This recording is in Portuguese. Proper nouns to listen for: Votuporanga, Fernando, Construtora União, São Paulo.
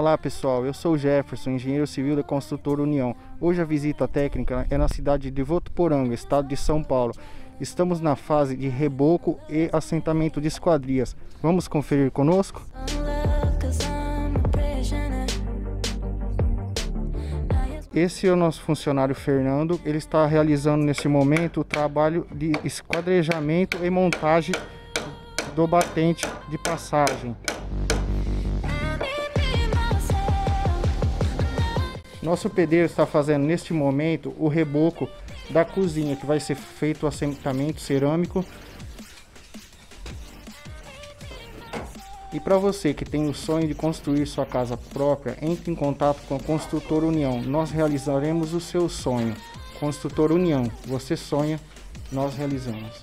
Olá pessoal, eu sou o Jefferson, engenheiro civil da Construtora União. Hoje a visita técnica é na cidade de Votuporanga, estado de São Paulo. Estamos na fase de reboco e assentamento de esquadrias. Vamos conferir conosco? Esse é o nosso funcionário Fernando, ele está realizando nesse momento o trabalho de esquadrejamento e montagem do batente de passagem. Nosso pedreiro está fazendo neste momento o reboco da cozinha, que vai ser feito o assentamento cerâmico. E para você que tem o sonho de construir sua casa própria, entre em contato com a Construtora União. Nós realizaremos o seu sonho. Construtora União, você sonha, nós realizamos.